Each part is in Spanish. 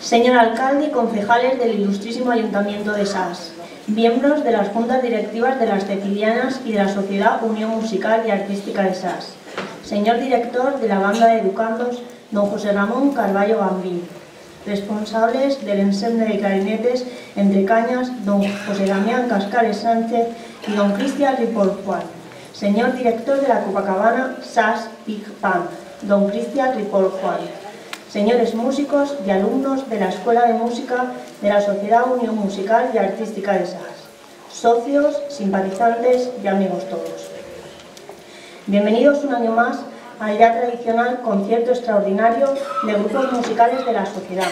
Señor alcalde y concejales del ilustrísimo Ayuntamiento de Sax, miembros de las juntas directivas de las Cecilianas y de la Sociedad Unión Musical y Artística de Sax, señor director de la banda de educandos, don José Ramón Carballo Gambín, responsables del ensemble de clarinetes entre cañas, don José Damián Cascales Sánchez y don Cristian Ripoll Juan, señor director de la Copacabana Sax Big Band, don Cristian Ripoll Juan, señores músicos y alumnos de la Escuela de Música de la Sociedad Unión Musical y Artística de Sax, socios, simpatizantes y amigos todos. Bienvenidos un año más al ya tradicional concierto extraordinario de grupos musicales de la sociedad,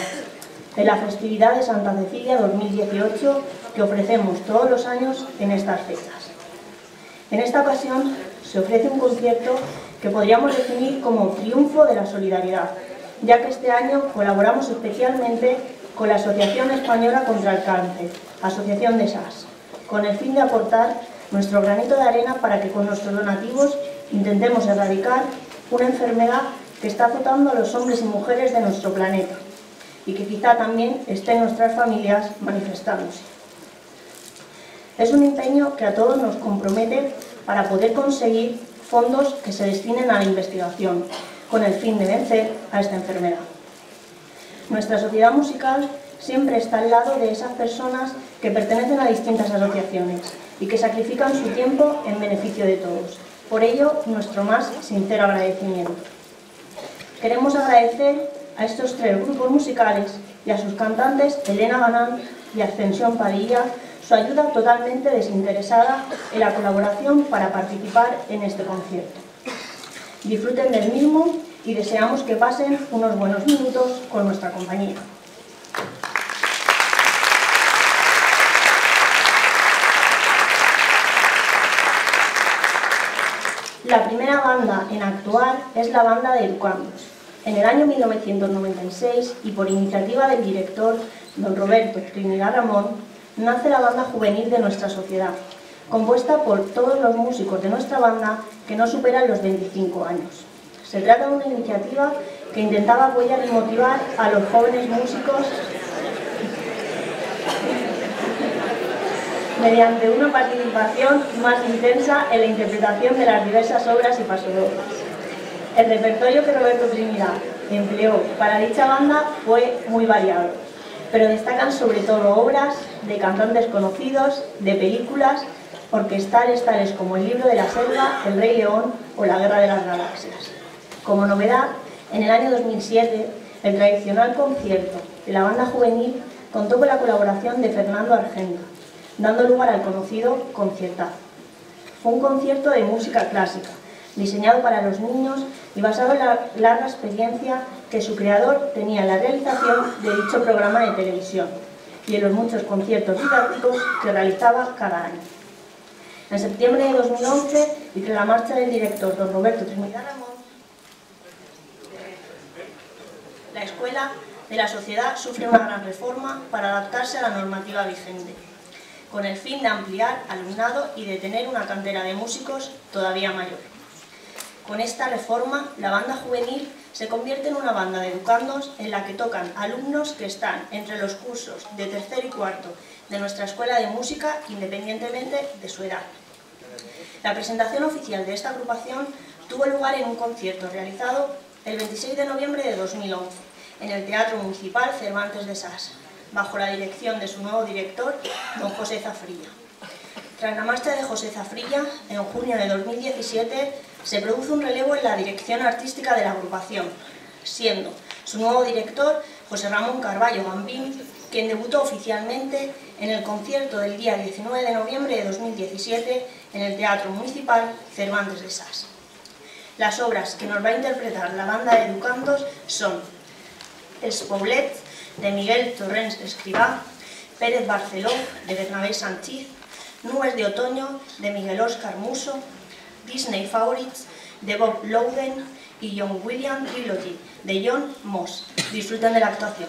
de la festividad de Santa Cecilia 2018 que ofrecemos todos los años en estas fechas. En esta ocasión se ofrece un concierto que podríamos definir como triunfo de la solidaridad, ya que este año colaboramos especialmente con la Asociación Española contra el Cáncer, Asociación de Sax, con el fin de aportar nuestro granito de arena para que con nuestros donativos intentemos erradicar una enfermedad que está azotando a los hombres y mujeres de nuestro planeta y que quizá también esté en nuestras familias manifestándose. Es un empeño que a todos nos compromete para poder conseguir fondos que se destinen a la investigación con el fin de vencer a esta enfermedad. Nuestra sociedad musical siempre está al lado de esas personas que pertenecen a distintas asociaciones y que sacrifican su tiempo en beneficio de todos. Por ello, nuestro más sincero agradecimiento. Queremos agradecer a estos tres grupos musicales y a sus cantantes, Elena Ganán y Ascensión Padilla, su ayuda totalmente desinteresada en la colaboración para participar en este concierto. Disfruten del mismo y deseamos que pasen unos buenos minutos con nuestra compañía. La primera banda en actuar es la banda de educandos. En el año 1996, y por iniciativa del director don Roberto Trinidad Ramón, nace la banda juvenil de nuestra sociedad, compuesta por todos los músicos de nuestra banda que no superan los 25 años. Se trata de una iniciativa que intentaba apoyar y motivar a los jóvenes músicos mediante una participación más intensa en la interpretación de las diversas obras y pasodobles. El repertorio que Roberto Trinidad empleó para dicha banda fue muy variado, pero destacan sobre todo obras de cantantes conocidos, de películas, orquestales tales como El libro de la selva, El rey león o La guerra de las galaxias. Como novedad, en el año 2007, el tradicional concierto de la banda juvenil contó con la colaboración de Fernando Argento, dando lugar al conocido conciertazo. Fue un concierto de música clásica, diseñado para los niños y basado en la larga experiencia que su creador tenía en la realización de dicho programa de televisión y en los muchos conciertos didácticos que realizaba cada año. En septiembre de 2011, y tras la marcha del director don Roberto Trinidad Ramón, la escuela de la sociedad sufre una gran reforma para adaptarse a la normativa vigente, con el fin de ampliar alumnado y de tener una cantera de músicos todavía mayor. Con esta reforma, la banda juvenil se convierte en una banda de educandos en la que tocan alumnos que están entre los cursos de tercero y cuarto de nuestra escuela de música, independientemente de su edad. La presentación oficial de esta agrupación tuvo lugar en un concierto realizado el 26 de noviembre de 2011 en el Teatro Municipal Cervantes de Sax, bajo la dirección de su nuevo director, don José Zafrilla. Tras la marcha de José Zafrilla, en junio de 2017, se produce un relevo en la dirección artística de la agrupación, siendo su nuevo director, José Ramón Carballo Gambín, quien debutó oficialmente en el concierto del día 19 de noviembre de 2017 en el Teatro Municipal Cervantes de Sax. Las obras que nos va a interpretar la banda de educandos son El Poblet, de Miguel Torrens Escrivá, Pérez Barceló, de Bernabé Sánchez, Nubes de otoño, de Miguel Óscar Musso, Disney Favorites, de Bob Lowden y John William Trilogy, de John Moss. Disfruten de la actuación.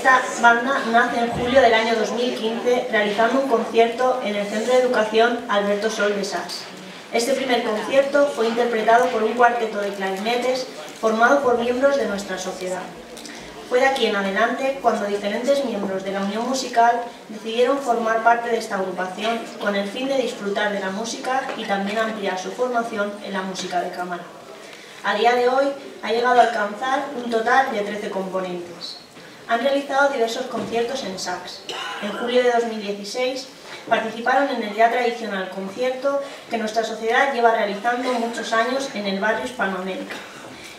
Esta banda nace en julio del año 2015 realizando un concierto en el Centro de Educación Alberto Sol de Sax. Este primer concierto fue interpretado por un cuarteto de clarinetes formado por miembros de nuestra sociedad. Fue de aquí en adelante cuando diferentes miembros de la Unión Musical decidieron formar parte de esta agrupación con el fin de disfrutar de la música y también ampliar su formación en la música de cámara. A día de hoy ha llegado a alcanzar un total de 13 componentes. Han realizado diversos conciertos en Sax. En julio de 2016 participaron en el ya tradicional concierto que nuestra sociedad lleva realizando muchos años en el barrio Hispanoamérica.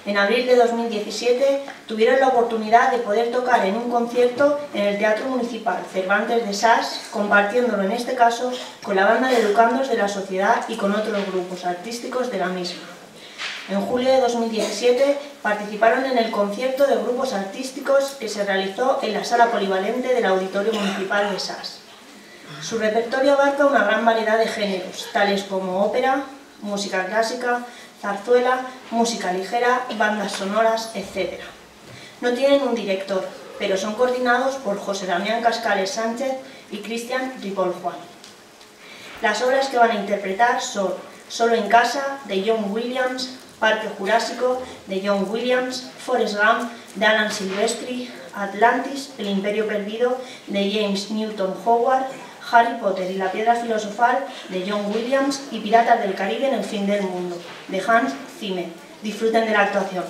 En abril de 2017 tuvieron la oportunidad de poder tocar en un concierto en el Teatro Municipal Cervantes de Sax, compartiéndolo en este caso con la banda de educandos de la sociedad y con otros grupos artísticos de la misma. En julio de 2017 participaron en el concierto de grupos artísticos que se realizó en la sala polivalente del Auditorio Municipal de Sax. Su repertorio abarca una gran variedad de géneros, tales como ópera, música clásica, zarzuela, música ligera, bandas sonoras, etc. No tienen un director, pero son coordinados por José Damián Cascales Sánchez y Cristian Ripoll Juan. Las obras que van a interpretar son Solo en casa, de John Williams, Parque Jurásico, de John Williams, Forrest Gump, de Alan Silvestri, Atlantis, El Imperio Perdido, de James Newton Howard, Harry Potter y la Piedra Filosofal, de John Williams, y Piratas del Caribe en el Fin del Mundo, de Hans Zimmer. Disfruten de la actuación.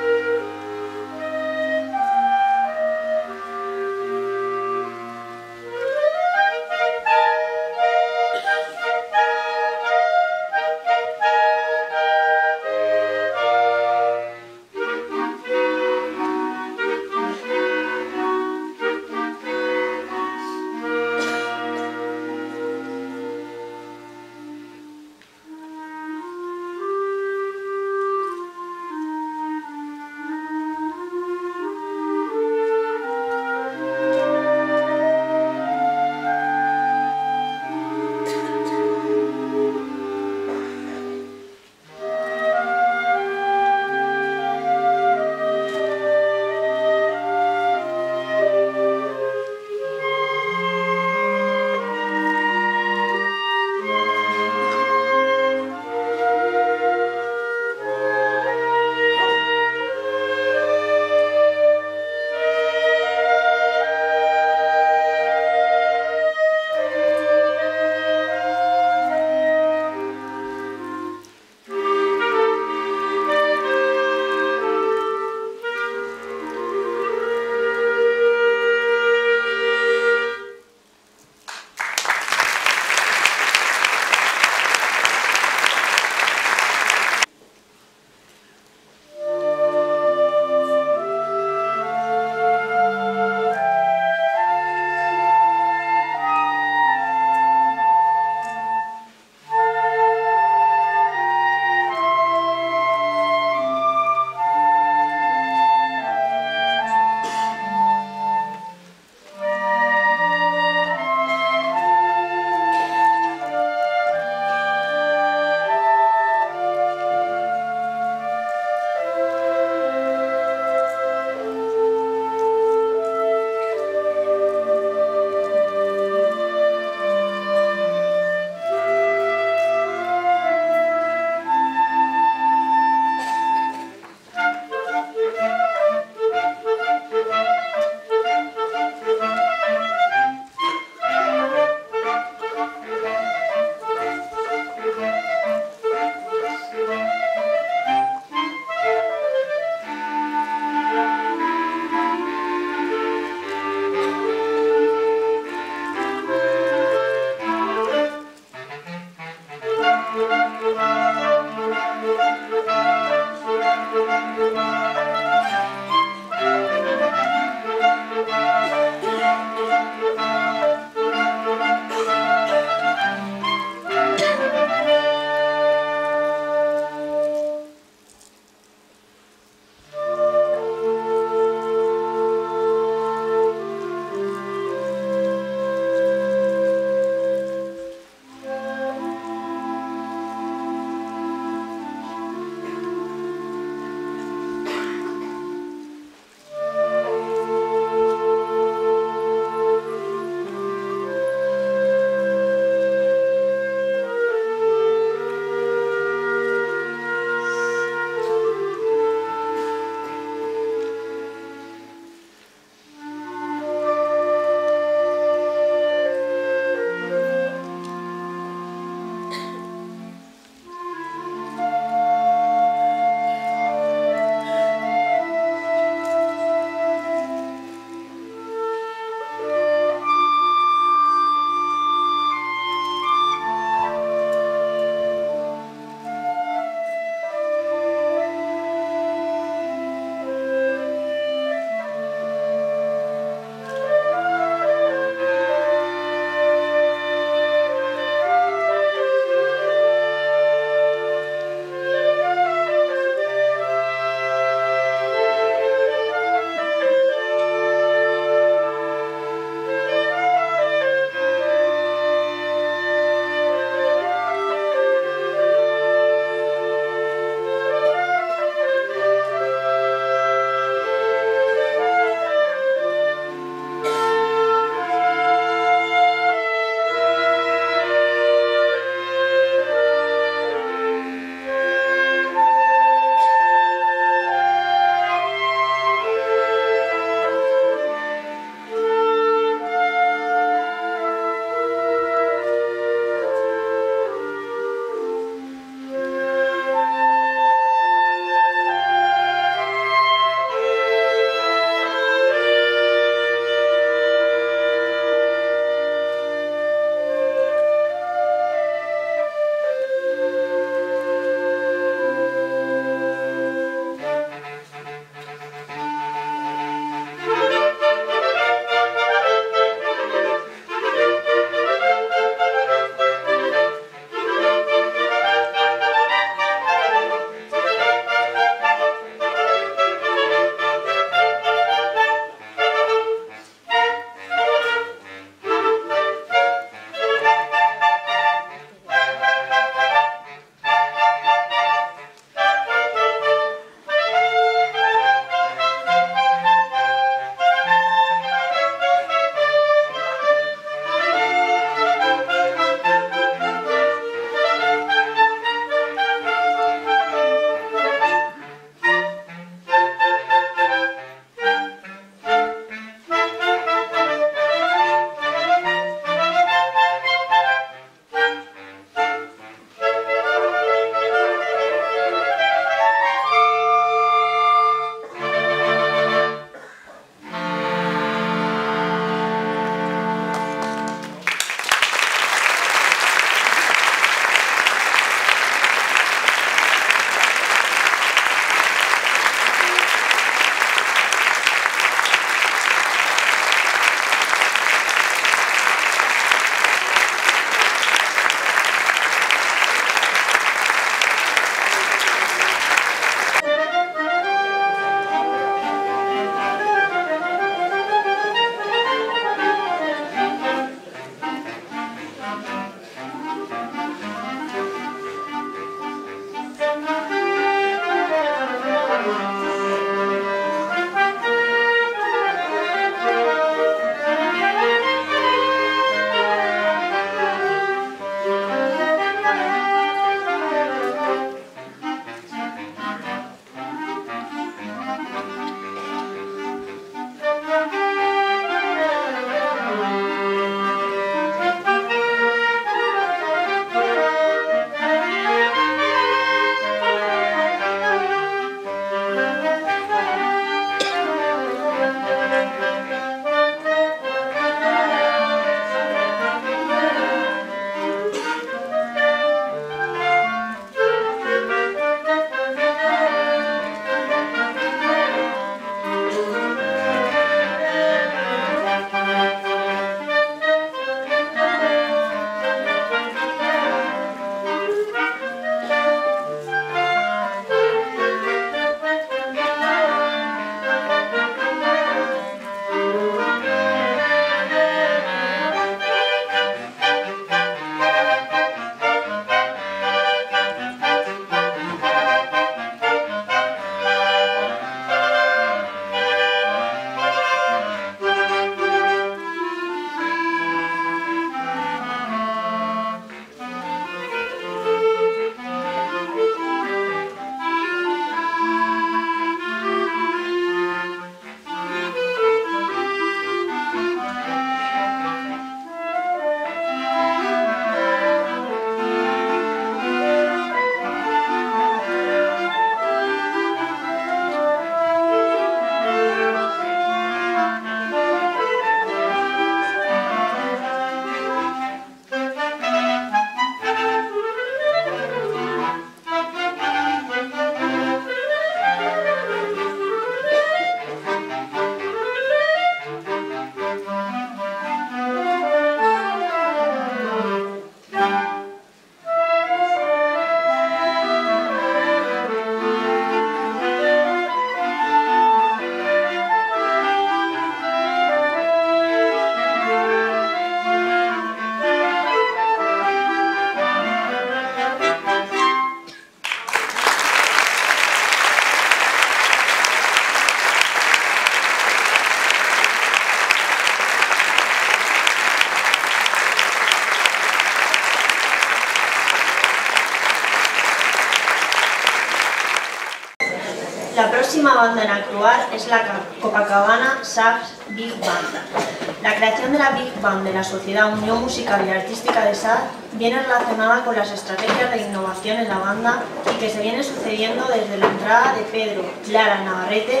La próxima banda en actuar es la Copacabana Sax Big Band. La creación de la Big Band de la Sociedad Unión Musical y Artística de Sax viene relacionada con las estrategias de innovación en la banda y que se viene sucediendo desde la entrada de Pedro Clara Navarrete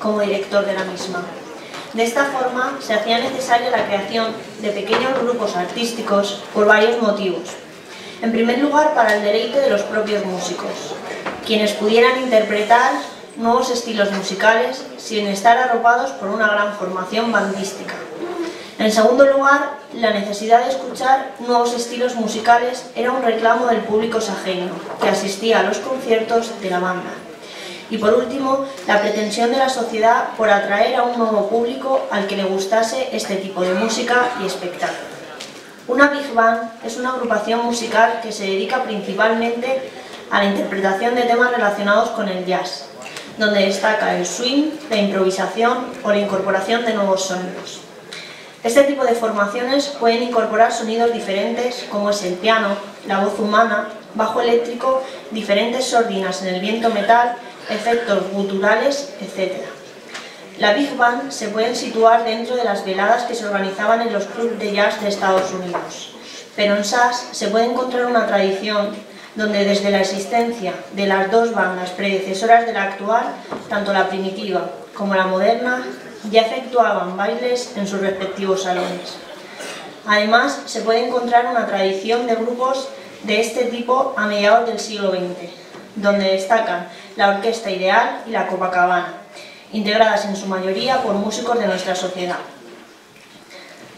como director de la misma. De esta forma se hacía necesaria la creación de pequeños grupos artísticos por varios motivos. En primer lugar, para el deleite de los propios músicos, quienes pudieran interpretar nuevos estilos musicales sin estar arropados por una gran formación bandística. En segundo lugar, la necesidad de escuchar nuevos estilos musicales era un reclamo del público sajeno, que asistía a los conciertos de la banda. Y por último, la pretensión de la sociedad por atraer a un nuevo público al que le gustase este tipo de música y espectáculo. Una Big Band es una agrupación musical que se dedica principalmente a la interpretación de temas relacionados con el jazz, donde destaca el swing, la improvisación o la incorporación de nuevos sonidos. Este tipo de formaciones pueden incorporar sonidos diferentes como es el piano, la voz humana, bajo eléctrico, diferentes sordinas en el viento metal, efectos guturales, etc. La Big Band se pueden situar dentro de las veladas que se organizaban en los clubs de jazz de Estados Unidos, pero en Sax se puede encontrar una tradición donde desde la existencia de las dos bandas predecesoras de la actual, tanto la primitiva como la moderna, ya efectuaban bailes en sus respectivos salones. Además, se puede encontrar una tradición de grupos de este tipo a mediados del siglo XX, donde destacan la Orquesta Ideal y la Copacabana, integradas en su mayoría por músicos de nuestra sociedad.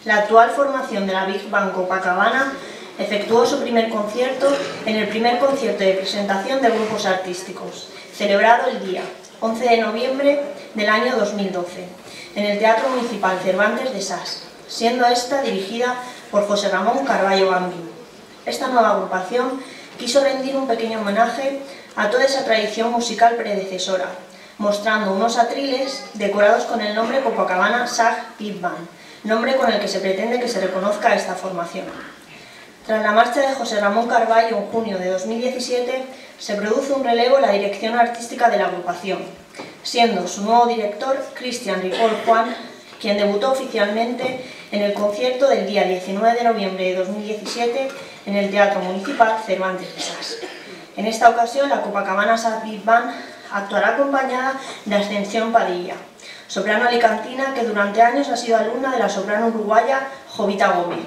La actual formación de la Big Band Copacabana efectuó su primer concierto en el primer concierto de presentación de grupos artísticos, celebrado el día 11 de noviembre del año 2012, en el Teatro Municipal Cervantes de Sax, siendo esta dirigida por José Ramón Carballo Gambín. Esta nueva agrupación quiso rendir un pequeño homenaje a toda esa tradición musical predecesora, mostrando unos atriles decorados con el nombre Copacabana Sax Big Band, nombre con el que se pretende que se reconozca esta formación. Tras la marcha de José Ramón Carballo en junio de 2017, se produce un relevo en la dirección artística de la agrupación, siendo su nuevo director, Cristian Ripoll Juan, quien debutó oficialmente en el concierto del día 19 de noviembre de 2017 en el Teatro Municipal Cervantes de Sax. En esta ocasión, la Copacabana Sax Big Band actuará acompañada de Ascensión Padilla, soprano alicantina que durante años ha sido alumna de la soprano uruguaya Jovita Gómez.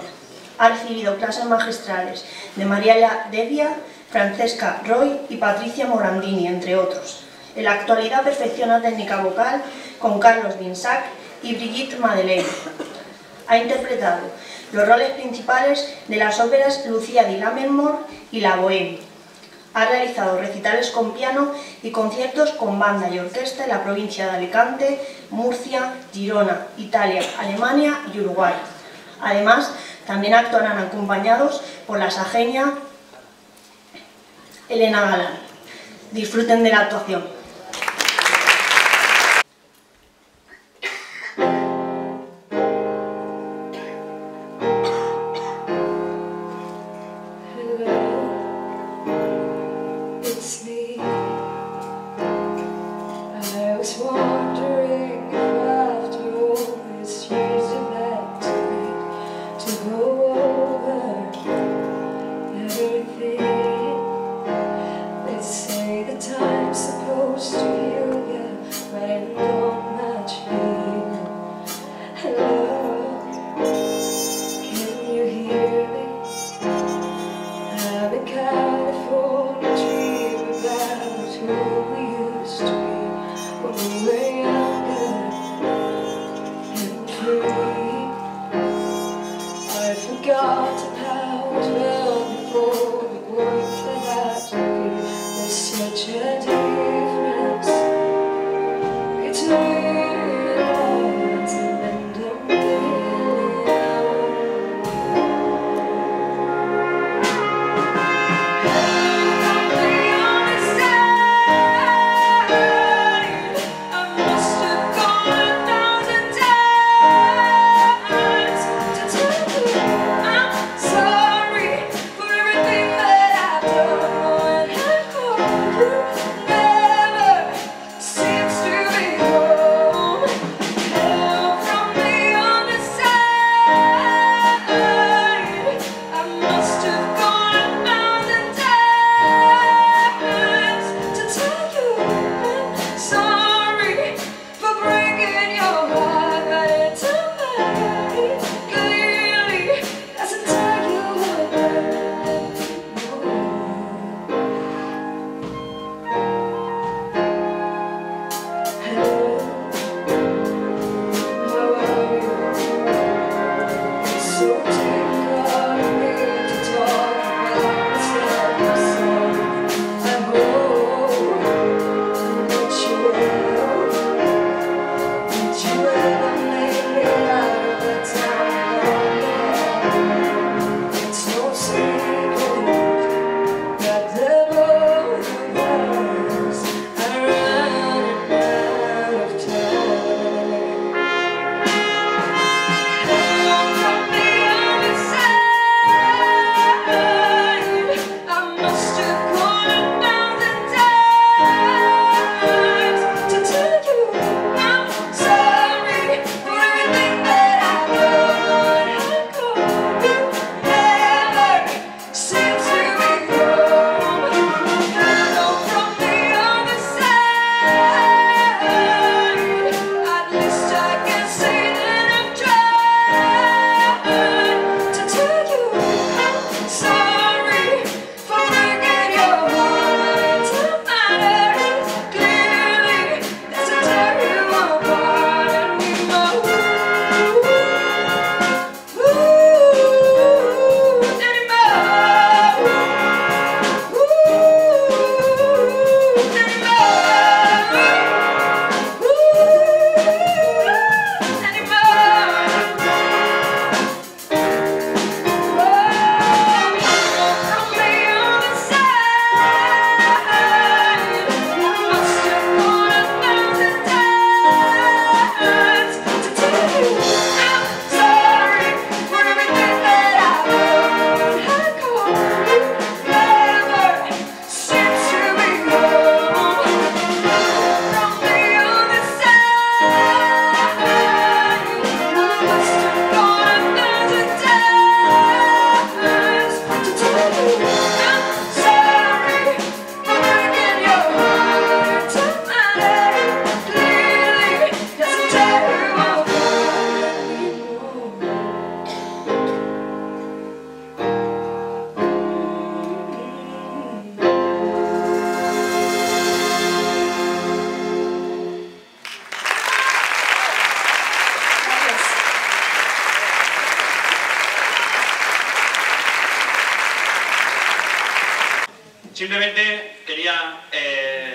Ha recibido clases magistrales de Mariela Devia, Francesca Roy y Patricia Morandini, entre otros. En la actualidad perfecciona técnica vocal con Carlos Binsac y Brigitte Madeleine. Ha interpretado los roles principales de las óperas Lucía di Lammermoor y La Bohème. Ha realizado recitales con piano y conciertos con banda y orquesta en la provincia de Alicante, Murcia, Girona, Italia, Alemania y Uruguay. Además, también actuarán acompañados por la sajeña Elena Galán. Disfruten de la actuación.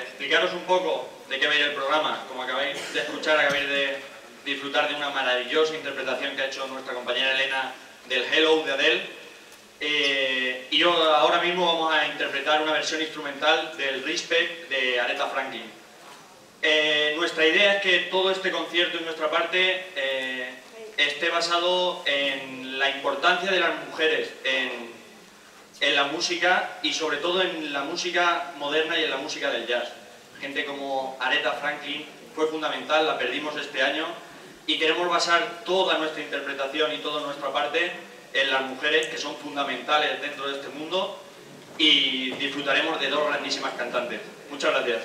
explicaros un poco de qué va a ir el programa. Como acabáis de escuchar, acabáis de disfrutar de una maravillosa interpretación que ha hecho nuestra compañera Elena del Hello de Adele. Y yo ahora mismo vamos a interpretar una versión instrumental del Respect de Aretha Franklin. Nuestra idea es que todo este concierto en nuestra parte esté basado en la importancia de las mujeres en la música y sobre todo en la música moderna y en la música del jazz. Gente como Aretha Franklin fue fundamental, la perdimos este año y queremos basar toda nuestra interpretación y toda nuestra parte en las mujeres que son fundamentales dentro de este mundo y disfrutaremos de dos grandísimas cantantes. Muchas gracias.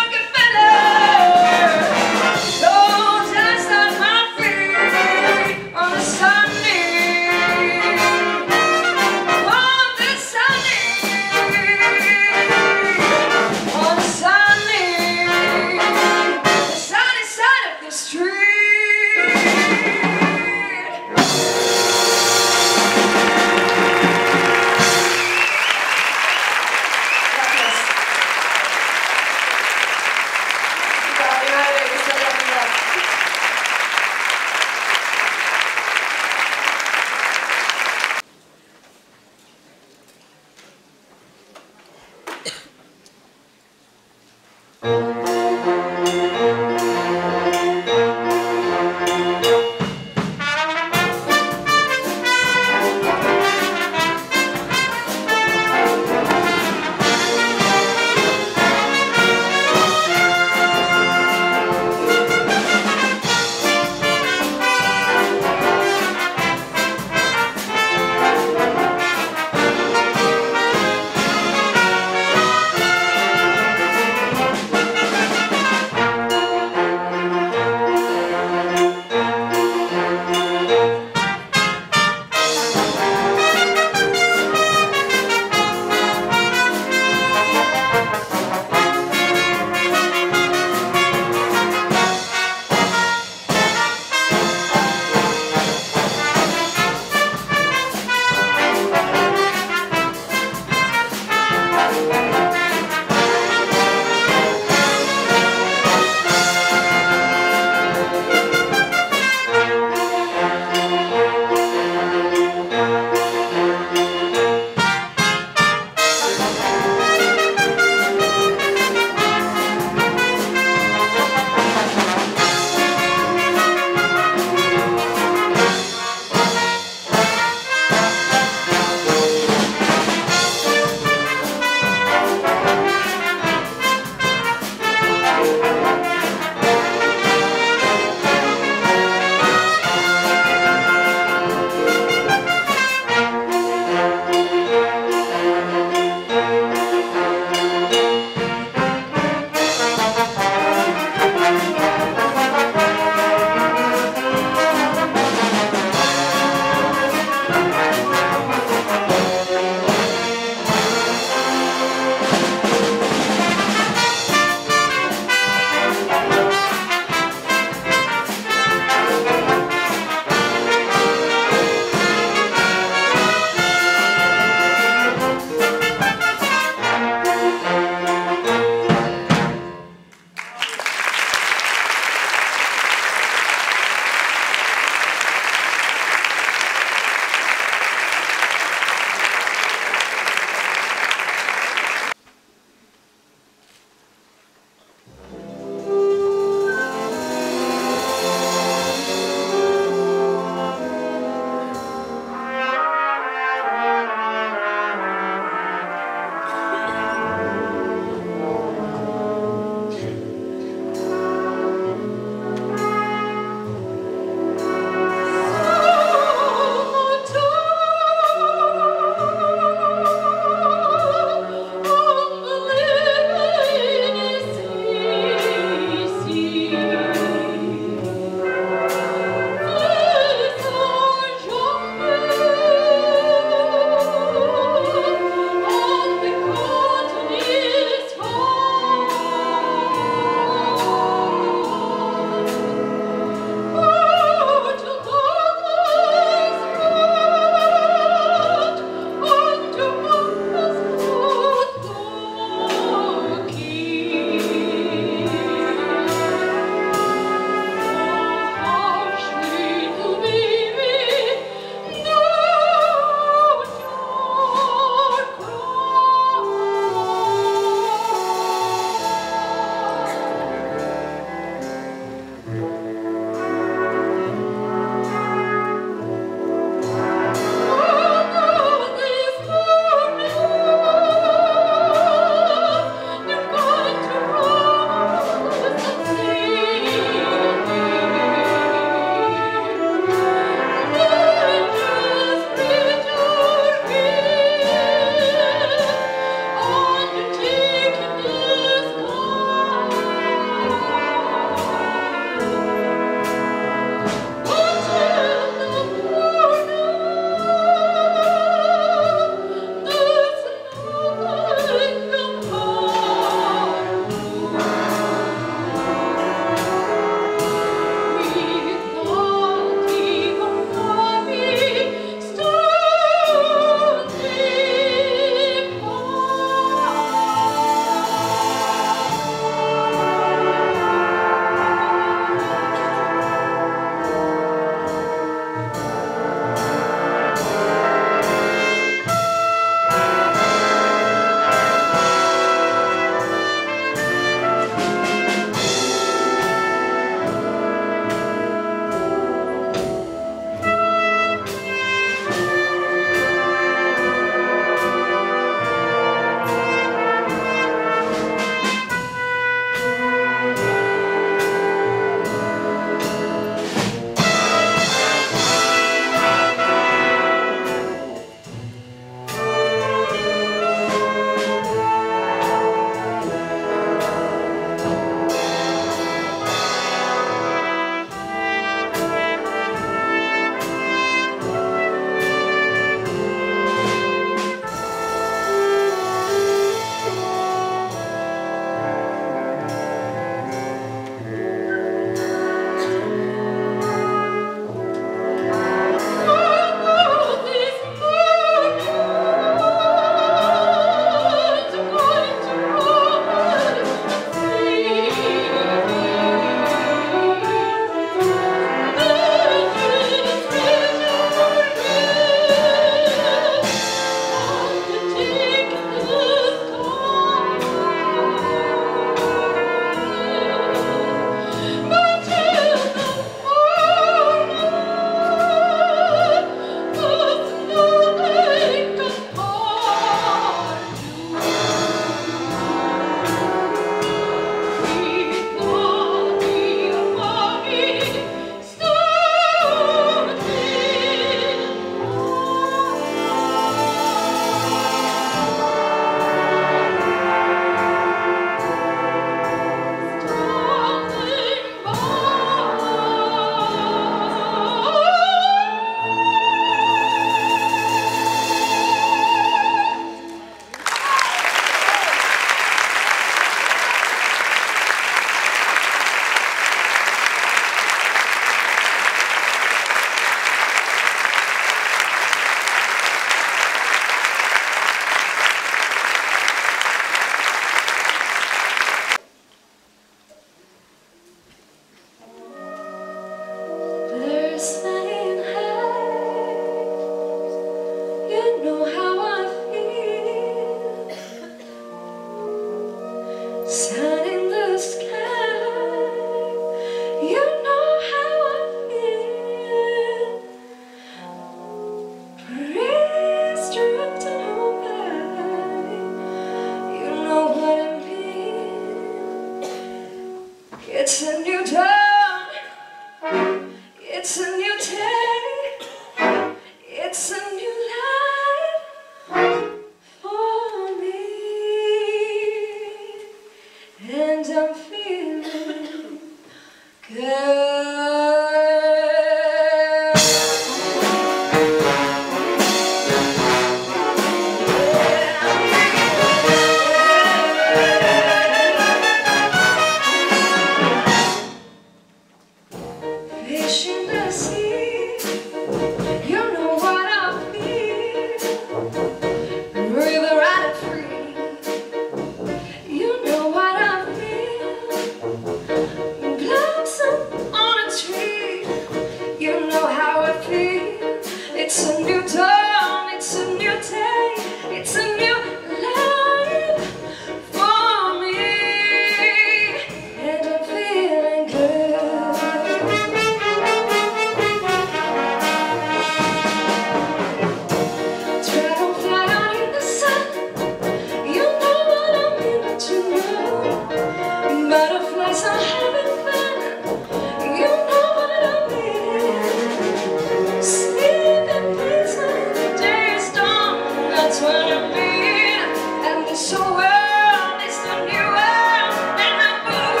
that's where I've been, and this whole world is the new world, and I'm the world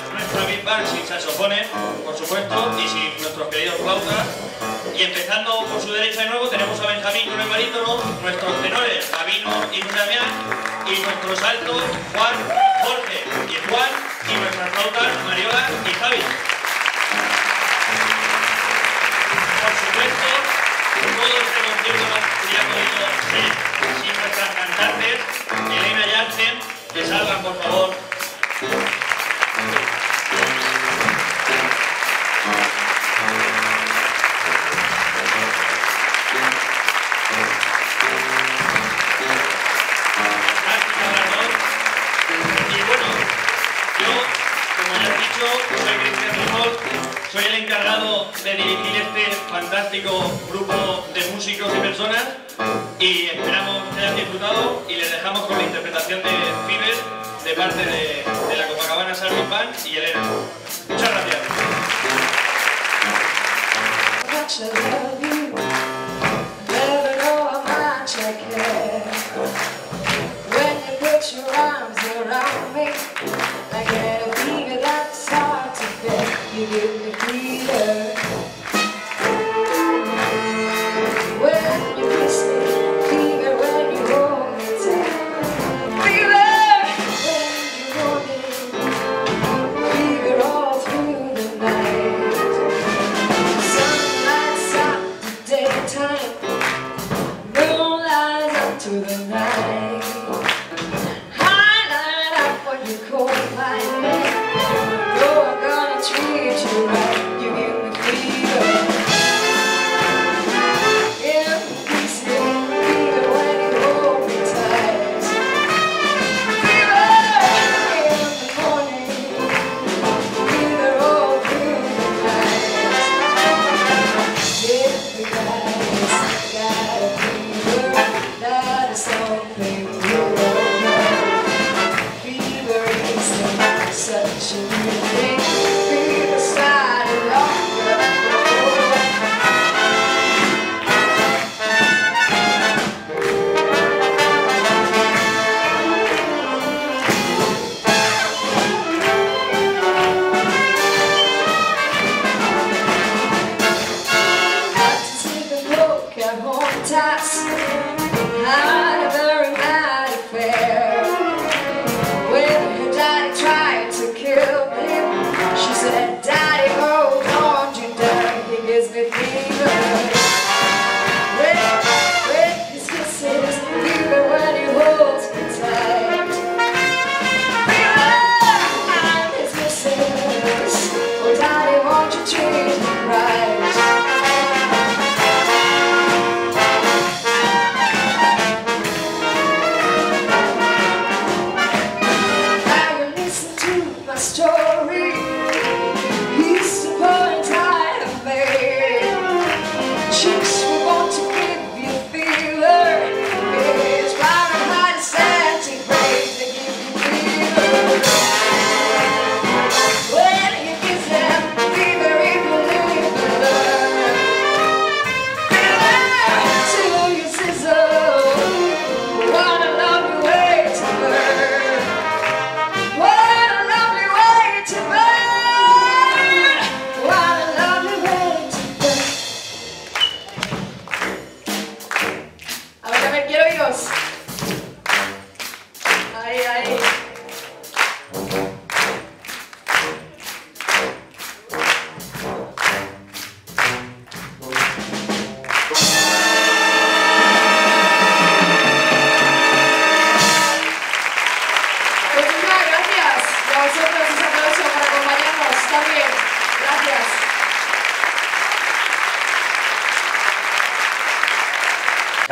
I'll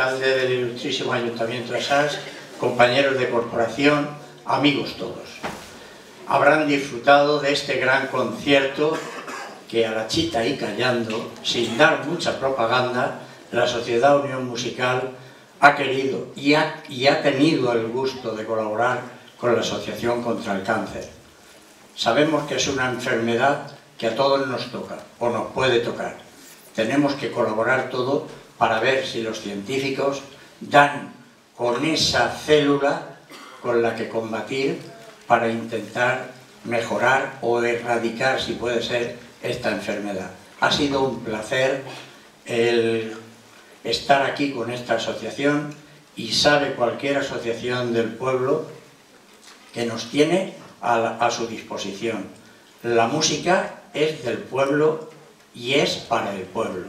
alcalde del ilustrísimo Ayuntamiento de Sax, compañeros de corporación, amigos todos. Habrán disfrutado de este gran concierto que a la chita y callando, sin dar mucha propaganda, la Sociedad Unión Musical ha querido y ha tenido el gusto de colaborar con la Asociación contra el Cáncer. Sabemos que es una enfermedad que a todos nos toca o nos puede tocar. Tenemos que colaborar todo para ver si los científicos dan con esa célula con la que combatir para intentar mejorar o erradicar, si puede ser, esta enfermedad. Ha sido un placer el estar aquí con esta asociación, y sabe cualquier asociación del pueblo que nos tiene a su disposición. La música es del pueblo y es para el pueblo.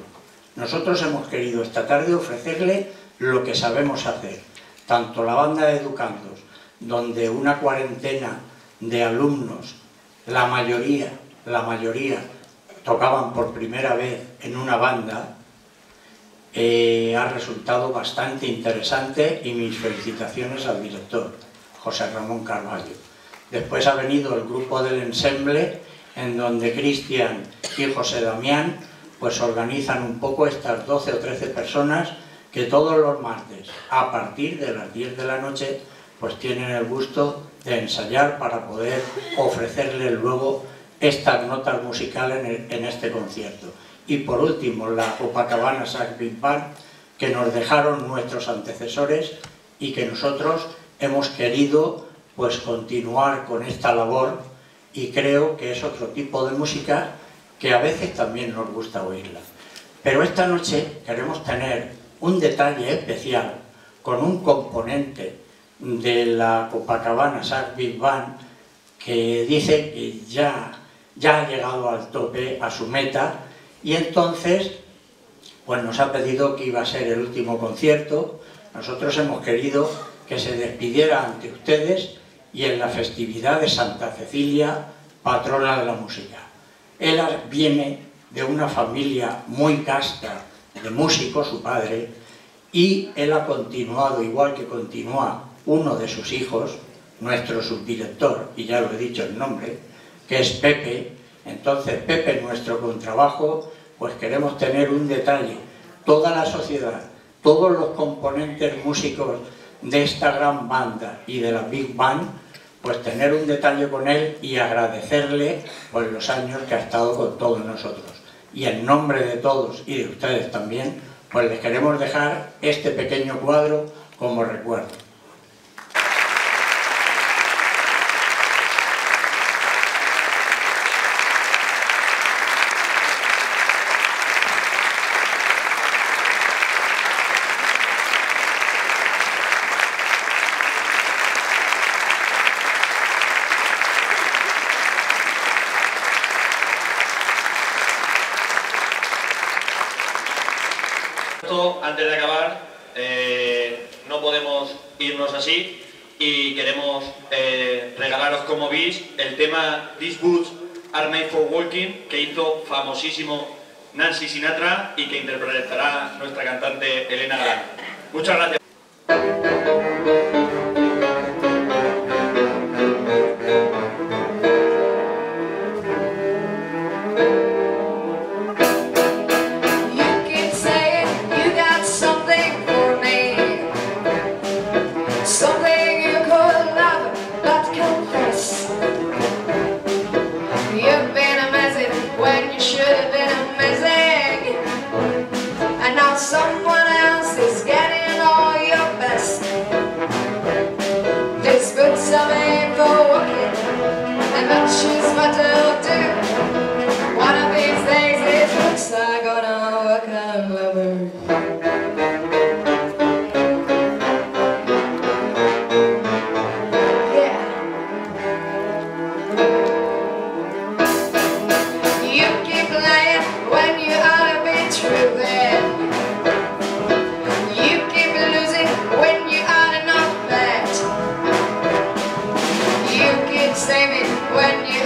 Nosotros hemos querido esta tarde ofrecerle lo que sabemos hacer, tanto la banda de educandos, donde una cuarentena de alumnos, la mayoría tocaban por primera vez en una banda, ha resultado bastante interesante, y mis felicitaciones al director, José Ramón Carballo. Después ha venido el grupo del ensemble, en donde Cristian y José Damián pues organizan un poco estas 12 o 13 personas que todos los martes, a partir de las 10 de la noche, pues tienen el gusto de ensayar para poder ofrecerles luego estas notas musicales en este concierto. Y por último, la Copacabana Sax Big Band, que nos dejaron nuestros antecesores y que nosotros hemos querido pues continuar con esta labor, y creo que es otro tipo de música que a veces también nos gusta oírla. Pero esta noche queremos tener un detalle especial con un componente de la Copacabana Sax Big Band que dice que ya ha llegado al tope, a su meta, y entonces pues nos ha pedido que iba a ser el último concierto. Nosotros hemos querido que se despidiera ante ustedes y en la festividad de Santa Cecilia, patrona de la música. Ella viene de una familia muy casta de músicos, su padre, y él ha continuado, igual que continúa uno de sus hijos, nuestro subdirector, y ya lo he dicho el nombre, que es Pepe. Entonces Pepe, nuestro contrabajo, pues queremos tener un detalle. Toda la sociedad, todos los componentes músicos de esta gran banda y de la Big Band, pues tener un detalle con él y agradecerle pues los años que ha estado con todos nosotros. Y en nombre de todos y de ustedes también, pues les queremos dejar este pequeño cuadro como recuerdo. Antes de acabar, no podemos irnos así, y queremos regalaros, como veis, el tema These Boots Are Made for Walking, que hizo famosísimo Nancy Sinatra y que interpretará nuestra cantante Elena Galán. Muchas gracias. When you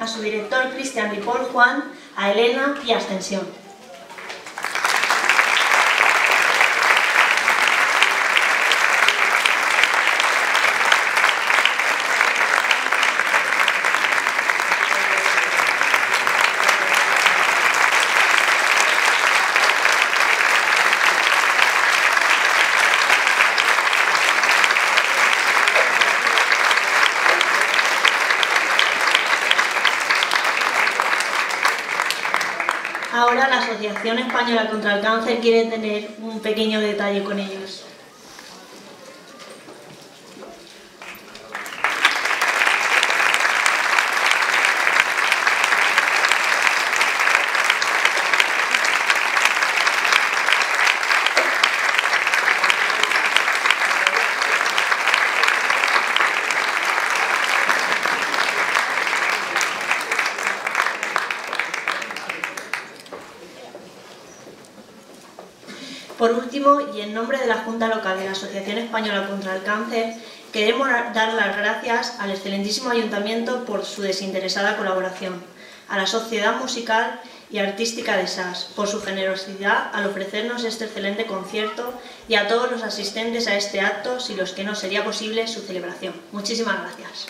A su director Cristian Ripoll Juan, a Elena y a Ascensión. Ahora la Asociación Española contra el Cáncer quiere tener un pequeño detalle con ellos. Por último, y en nombre de la Junta Local de la Asociación Española contra el Cáncer, queremos dar las gracias al excelentísimo Ayuntamiento por su desinteresada colaboración, a la Sociedad Musical y Artística de Sax por su generosidad al ofrecernos este excelente concierto y a todos los asistentes a este acto sin los que no sería posible su celebración. Muchísimas gracias.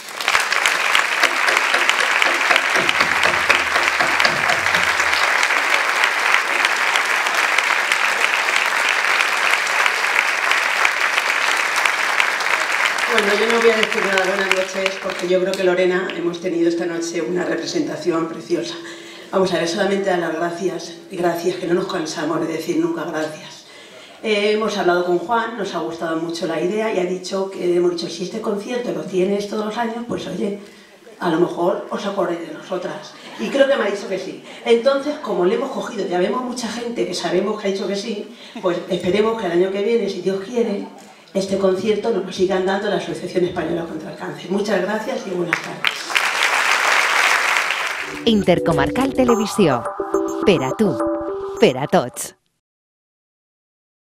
Bueno, yo no voy a decir nada buenas noches porque yo creo que Lorena hemos tenido esta noche una representación preciosa. Vamos a ver, solamente dar las gracias, que no nos cansamos de decir nunca gracias. Hemos hablado con Juan, nos ha gustado mucho la idea y ha dicho que hemos dicho si este concierto lo tienes todos los años, pues oye, a lo mejor os acordáis de nosotras. Y creo que me ha dicho que sí. Entonces, como le hemos cogido, ya vemos mucha gente que sabemos que ha dicho que sí, pues esperemos que el año que viene, si Dios quiere, este concierto nos lo sigan dando la Asociación Española contra el Cáncer. Muchas gracias y buenas tardes. Intercomarcal Televisión. Per a tu, per a tots.